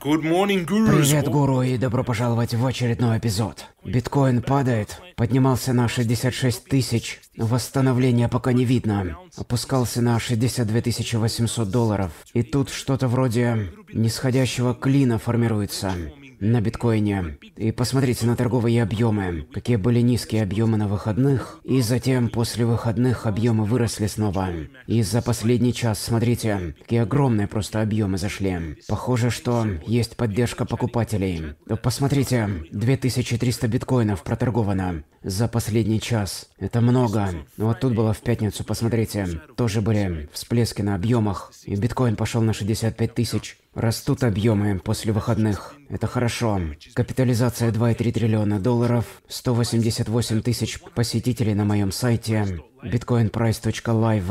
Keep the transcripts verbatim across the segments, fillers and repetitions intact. Good morning, gurus. Привет, гуру, и добро пожаловать в очередной эпизод. Биткоин падает, поднимался на шестьдесят шесть тысяч, восстановления пока не видно, опускался на шестьдесят две тысячи восемьсот долларов, и тут что-то вроде нисходящего клина формируется на биткоине. И посмотрите на торговые объемы, какие были низкие объемы на выходных, и затем после выходных объемы выросли снова. И за последний час, смотрите, какие огромные просто объемы зашли. Похоже, что есть поддержка покупателей. Посмотрите, две тысячи триста биткоинов проторговано за последний час. Это много. Вот тут было в пятницу, посмотрите, тоже были всплески на объемах, и биткоин пошел на шестьдесят пять тысяч. Растут объемы после выходных. Это хорошо. Капитализация два и три триллиона долларов, сто восемьдесят восемь тысяч посетителей на моем сайте биткоин прайс точка лайв.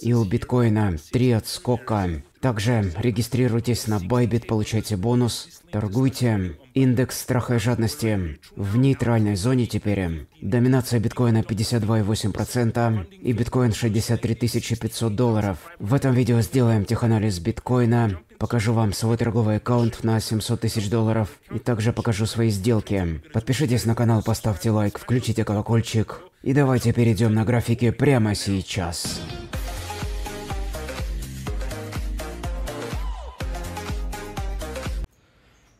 И у биткоина три отскока. Также регистрируйтесь на Bybit, получайте бонус, торгуйте. Индекс страха и жадности в нейтральной зоне теперь. Доминация биткоина пятьдесят два и восемь десятых процента и биткоин шестьдесят три тысячи пятьсот долларов. В этом видео сделаем теханализ биткоина. Покажу вам свой торговый аккаунт на семьсот тысяч долларов и также покажу свои сделки. Подпишитесь на канал, поставьте лайк, включите колокольчик. И давайте перейдем на графики прямо сейчас.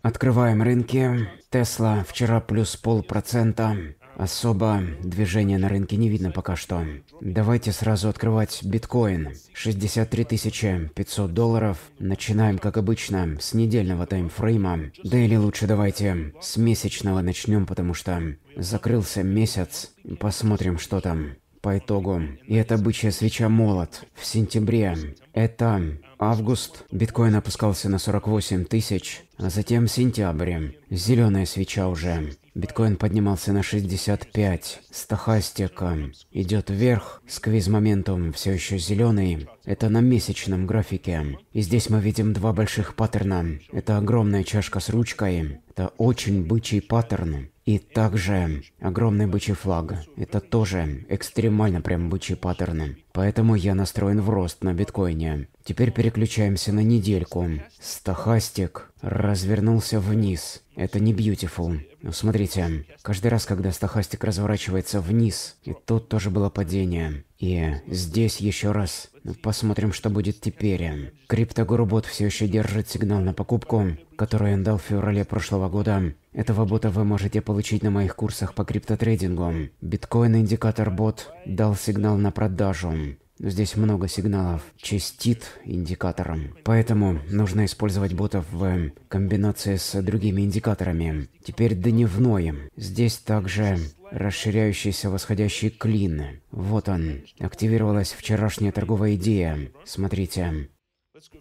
Открываем рынки. Тесла вчера плюс полпроцента. Особо движения на рынке не видно пока что. Давайте сразу открывать биткоин. шестьдесят три тысячи пятьсот долларов. Начинаем, как обычно, с недельного таймфрейма. Да или лучше давайте с месячного начнем, потому что закрылся месяц. Посмотрим, что там по итогу. И это бычья свеча молот в сентябре. Это август. Биткоин опускался на сорок восемь тысяч. А затем сентябрь. Зеленая свеча уже. Биткоин поднимался на шестьдесят пять. Стохастика идет вверх. Сквиз-моментум все еще зеленый. Это на месячном графике. И здесь мы видим два больших паттерна. Это огромная чашка с ручкой. Это очень бычий паттерн. И также огромный бычий флаг. Это тоже экстремально прям бычий паттерн. Поэтому я настроен в рост на биткоине. Теперь переключаемся на недельку. Стохастик развернулся вниз. Это не beautiful. Но смотрите, каждый раз, когда стохастик разворачивается вниз, и тут тоже было падение. И здесь еще раз. Посмотрим, что будет теперь. Криптогуру-бот все еще держит сигнал на покупку, который он дал в феврале прошлого года. Этого бота вы можете получить на моих курсах по криптотрейдингу. Биткоин индикатор бот дал сигнал на продажу. Здесь много сигналов, частит индикатором. Поэтому нужно использовать ботов в комбинации с другими индикаторами. Теперь дневное. Здесь также расширяющийся восходящий клин. Вот он. Активировалась вчерашняя торговая идея. Смотрите.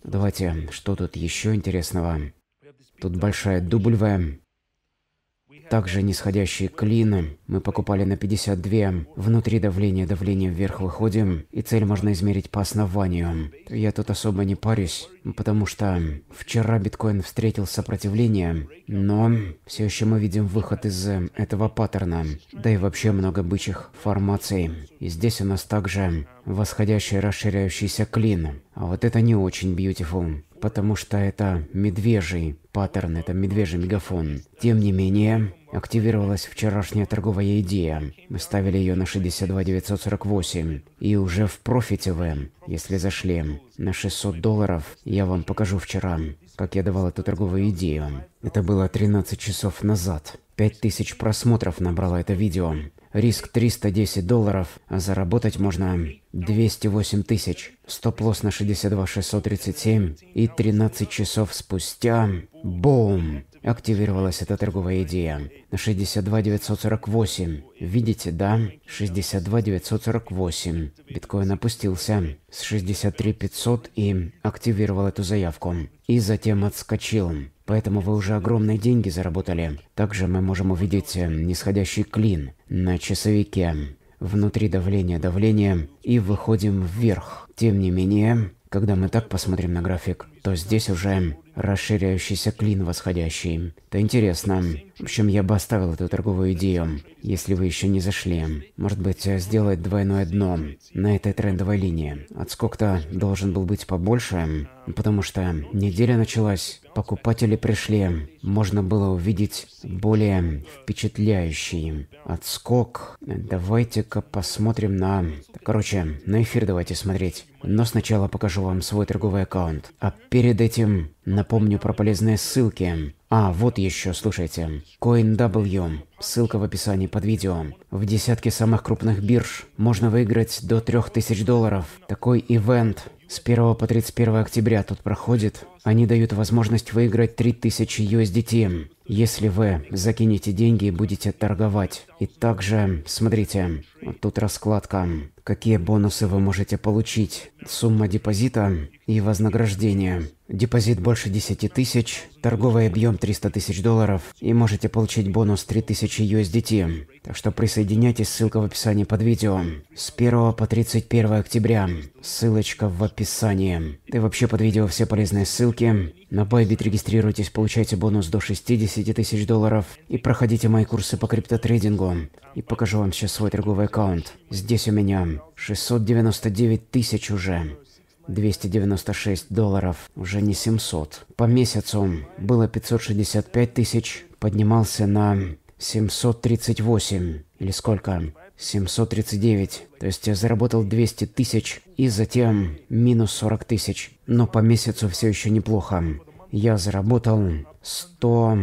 Давайте, что тут еще интересного? Тут большая W. Также нисходящие клины. Мы покупали на пятьдесят два. Внутри давление, давление вверх выходим. И цель можно измерить по основанию. Я тут особо не парюсь, потому что вчера биткоин встретил сопротивление. Но все еще мы видим выход из этого паттерна. Да и вообще много бычьих формаций. И здесь у нас также восходящий расширяющийся клин. А вот это не очень beautiful. Потому что это медвежий паттерн, это медвежий мегафон. Тем не менее, активировалась вчерашняя торговая идея. Мы ставили ее на шестьдесят два тысячи девятьсот сорок восемь. И уже в профите вы, если зашли на шестьсот долларов, я вам покажу вчера, как я давал эту торговую идею. Это было тринадцать часов назад. пять тысяч просмотров набрало это видео. Риск триста десять долларов, а заработать можно двести восемь тысяч. Стоп-лосс на шестьдесят два тысячи шестьсот тридцать семь. И тринадцать часов спустя, бум, активировалась эта торговая идея на шестьдесят два тысячи девятьсот сорок восемь. Видите, да? шестьдесят два тысячи девятьсот сорок восемь. Биткоин опустился с шестьдесят три тысячи пятьсот и активировал эту заявку. И затем отскочил. Поэтому вы уже огромные деньги заработали. Также мы можем увидеть нисходящий клин на часовике. Внутри давление, давление и выходим вверх. Тем не менее, когда мы так посмотрим на график, то здесь уже расширяющийся клин восходящий. Это интересно. В общем, я бы оставил эту торговую идею, если вы еще не зашли. Может быть, сделать двойное дно на этой трендовой линии. Отскок-то должен был быть побольше, потому что неделя началась, покупатели пришли, можно было увидеть более впечатляющий отскок. Давайте-ка посмотрим на... Короче, на эфир давайте смотреть. Но сначала покажу вам свой торговый аккаунт. А перед этим напомню про полезные ссылки. А, вот еще, слушайте. CoinW. Ссылка в описании под видео. В десятке самых крупных бирж можно выиграть до трёх тысяч долларов. Такой ивент с первого по тридцать первое октября тут проходит. Они дают возможность выиграть три тысячи ю эс ди ти, если вы закинете деньги и будете торговать. И также, смотрите, вот тут раскладка, какие бонусы вы можете получить. Сумма депозита и вознаграждение. Депозит больше десяти тысяч, торговый объем триста тысяч долларов, и можете получить бонус три тысячи ю эс ди ти. Так что присоединяйтесь, ссылка в описании под видео. С первого по тридцать первое октября, ссылочка в описании. И вообще под видео все полезные ссылки. На Bybit регистрируйтесь, получайте бонус до шестидесяти тысяч долларов и проходите мои курсы по криптотрейдингу. И покажу вам сейчас свой торговый аккаунт. Здесь у меня шестьсот девяносто девять тысяч уже. двести девяносто шесть долларов, уже не семьсот. По месяцу было пятьсот шестьдесят пять тысяч, поднимался на семьсот тридцать восемь, или сколько? семьсот тридцать девять. То есть я заработал двести тысяч и затем минус сорок тысяч. Но по месяцу все еще неплохо. Я заработал сто...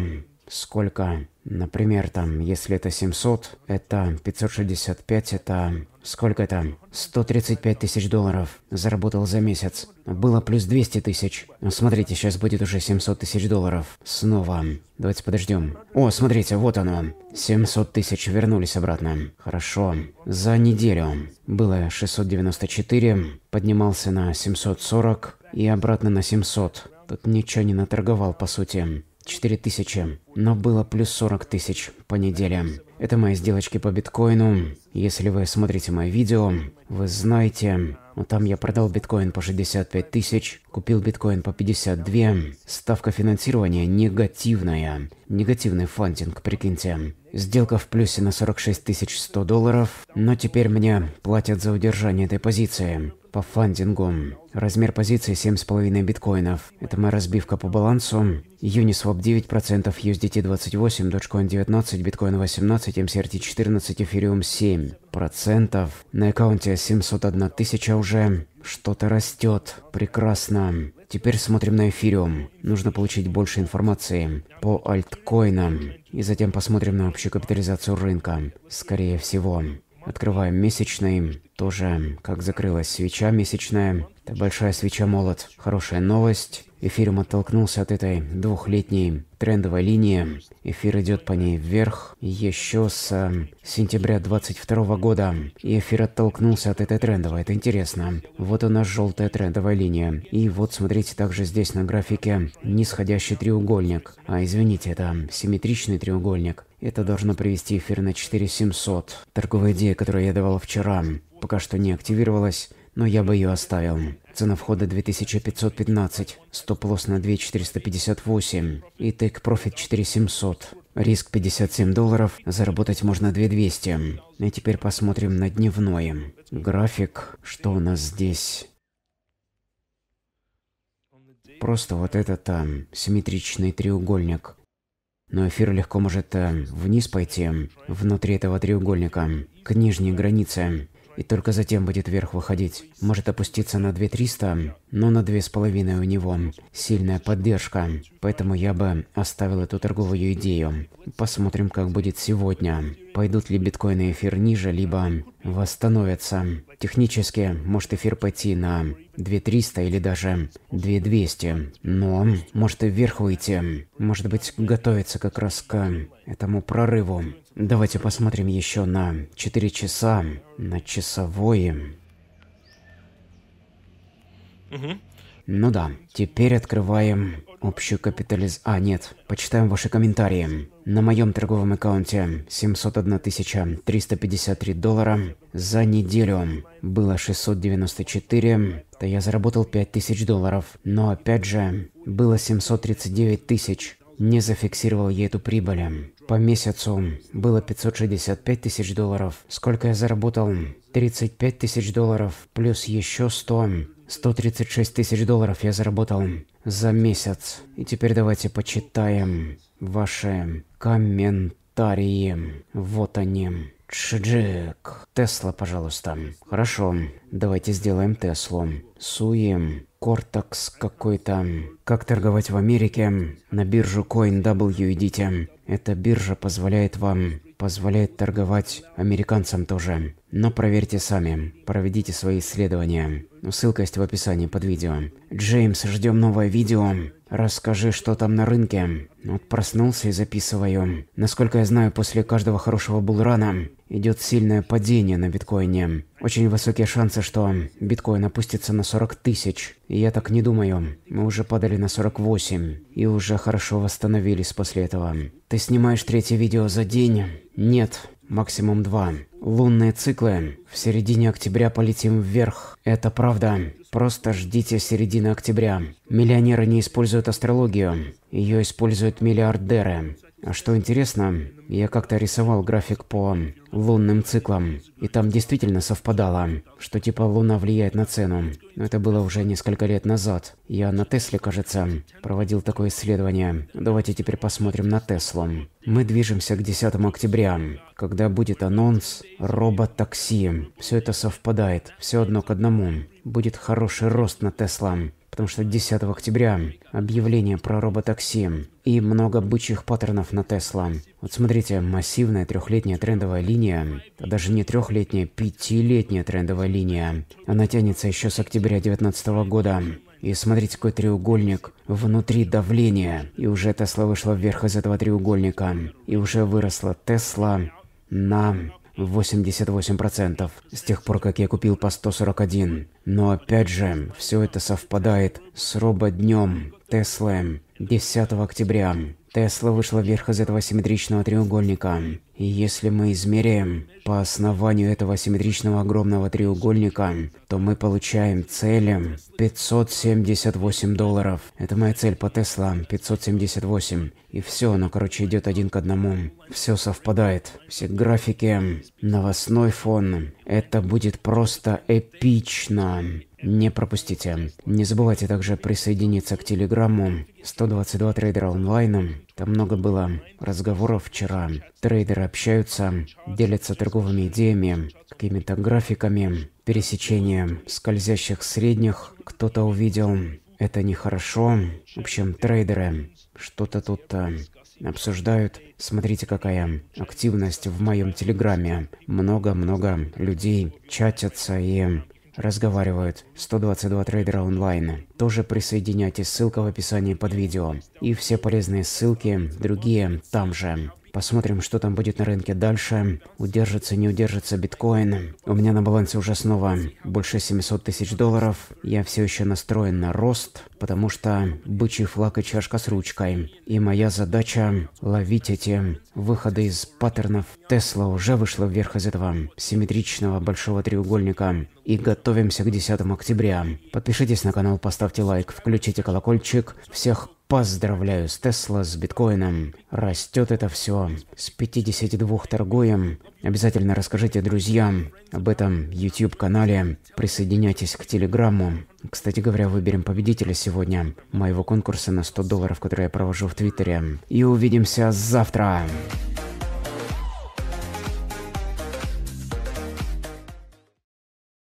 Сколько? Например, там, если это семьсот, это пятьсот шестьдесят пять, это... Сколько это? сто тридцать пять тысяч долларов заработал за месяц. Было плюс двести тысяч. Смотрите, сейчас будет уже семьсот тысяч долларов. Снова. Давайте подождем. О, смотрите, вот оно. семьсот тысяч вернулись обратно. Хорошо. За неделю было шестьсот девяносто четыре, поднимался на семьсот сорок и обратно на семьсот. Тут ничего не наторговал, по сути. четыре тысячи, но было плюс сорок тысяч по неделе. Это мои сделочки по биткоину. Если вы смотрите мои видео, вы знаете, ну, там я продал биткоин по шестьдесят пять тысяч, купил биткоин по пятьдесят два. Ставка финансирования негативная. Негативный фантинг, прикиньте. Сделка в плюсе на сорок шесть тысяч сто долларов, но теперь мне платят за удержание этой позиции. По фандингу. Размер позиции семь с половиной биткоинов. Это моя разбивка по балансу. Uniswap девять процентов, ю эс ди ти двадцать восемь процентов, Dogecoin девятнадцать процентов, биткоин восемнадцать процентов, эм си ар ти четырнадцать процентов, Ethereum семь процентов. На аккаунте семьсот одна тысяча уже. Что-то растет. Прекрасно. Теперь смотрим на эфириум. Нужно получить больше информации по альткоинам. И затем посмотрим на общую капитализацию рынка. Скорее всего. Открываем месячный. Тоже как закрылась свеча месячная. Это большая свеча молот. Хорошая новость. Эфириум оттолкнулся от этой двухлетней трендовой линии. Эфир идет по ней вверх еще с сентября две тысячи двадцать второго года. И эфир оттолкнулся от этой трендовой. Это интересно. Вот у нас желтая трендовая линия. И вот смотрите также здесь на графике нисходящий треугольник. А извините, это симметричный треугольник. Это должно привести эфир на четыре тысячи семьсот. Торговая идея, которую я давал вчера, пока что не активировалась, но я бы ее оставил. Цена входа две тысячи пятьсот пятнадцать, стоп-лосс на две тысячи четыреста пятьдесят восемь и тейк-профит четыре тысячи семьсот. Риск пятьдесят семь долларов, заработать можно две тысячи двести. И теперь посмотрим на дневной график, что у нас здесь. Просто вот этот там симметричный треугольник. Но эфир легко может вниз пойти, внутри этого треугольника, к нижней границе. И только затем будет вверх выходить. Может опуститься на две тысячи триста, но на две тысячи пятьсот у него сильная поддержка. Поэтому я бы оставил эту торговую идею. Посмотрим, как будет сегодня. Пойдут ли биткоин и эфир ниже, либо восстановятся. Технически может эфир пойти на две тысячи триста или даже две тысячи двести. Но может и вверх выйти. Может быть, готовится как раз к этому прорыву. Давайте посмотрим еще на четыре часа, на часовое. Угу. Ну да, теперь открываем общую капитализацию. А, нет, почитаем ваши комментарии. На моем торговом аккаунте семьсот одна тысяча триста пятьдесят три доллара. За неделю было шестьсот девяносто четыре, то я заработал пять тысяч долларов. Но опять же, было семьсот тридцать девять тысяч. не зафиксировал я эту прибыль. По месяцу было пятьсот шестьдесят пять тысяч долларов. Сколько я заработал? тридцать пять тысяч долларов плюс еще сто. сто тридцать шесть тысяч долларов я заработал за месяц. И теперь давайте почитаем ваши комментарии. Вот они. Чжик. Тесла, пожалуйста. Хорошо. Давайте сделаем Теслу. Суи. Кортекс какой-то. Как торговать в Америке? На биржу CoinW идите. Эта биржа позволяет вам, позволяет торговать американцам тоже. Но проверьте сами. Проведите свои исследования. Ссылка есть в описании под видео. Джеймс, ждем новое видео. Расскажи, что там на рынке. Вот проснулся и записываю. Насколько я знаю, после каждого хорошего булрана идет сильное падение на биткоине. Очень высокие шансы, что биткоин опустится на сорок тысяч. И я так не думаю. Мы уже падали на сорок восемь. И уже хорошо восстановились после этого. Ты снимаешь третье видео за день? Нет. Максимум два. Лунные циклы. В середине октября полетим вверх. Это правда. Просто ждите середины октября. Миллионеры не используют астрологию. Ее используют миллиардеры. А что интересно, я как-то рисовал график по лунным циклам. И там действительно совпадало, что типа луна влияет на цену. Но это было уже несколько лет назад. Я на Тесле, кажется, проводил такое исследование. Давайте теперь посмотрим на Теслу. Мы движемся к десятому октября, когда будет анонс робот-такси. Все это совпадает, все одно к одному. Будет хороший рост на Тесла. Потому что десятого октября объявление про роботакси и много бычьих паттернов на Тесла. Вот смотрите, массивная трехлетняя трендовая линия, а даже не трехлетняя, пятилетняя трендовая линия. Она тянется еще с октября две тысячи девятнадцатого года. И смотрите, какой треугольник. Внутри давление. И уже Тесла вышла вверх из этого треугольника. И уже выросла Тесла на восемьдесят восемь процентов с тех пор, как я купил по сто сорок один. Но опять же, все это совпадает с рободнем Теслы десятого октября. Тесла вышла вверх из этого симметричного треугольника. И если мы измеряем по основанию этого симметричного огромного треугольника, то мы получаем цели пятьсот семьдесят восемь долларов. Это моя цель по Тесла, пятьсот семьдесят восемь. И все, оно, короче, идет один к одному. Все совпадает. Все графики, новостной фон. Это будет просто эпично. Не пропустите. Не забывайте также присоединиться к телеграмму сто двадцать два трейдера онлайн. Там много было разговоров вчера. Трейдеры общаются, делятся торговыми идеями, какими-то графиками, пересечением скользящих средних. Кто-то увидел, это нехорошо. В общем, трейдеры что-то тут обсуждают. Смотрите, какая активность в моем телеграме. Много-много людей чатятся и разговаривают. сто двадцать два трейдера онлайн. Тоже присоединяйтесь, ссылка в описании под видео. И все полезные ссылки, другие, там же. Посмотрим, что там будет на рынке дальше. Удержится, не удержится биткоин. У меня на балансе уже снова больше семисот тысяч долларов. Я все еще настроен на рост, потому что бычий флаг и чашка с ручкой. И моя задача ловить эти выходы из паттернов. Тесла уже вышла вверх из этого симметричного большого треугольника. И готовимся к десятому октября. Подпишитесь на канал, поставьте лайк, включите колокольчик. Всех поздравляю с Тесла, с биткоином. Растет это все. С пятидесяти двух торгуем. Обязательно расскажите друзьям об этом YouTube-канале. Присоединяйтесь к Телеграмму. Кстати говоря, выберем победителя сегодня моего конкурса на сто долларов, который я провожу в Твиттере. И увидимся завтра.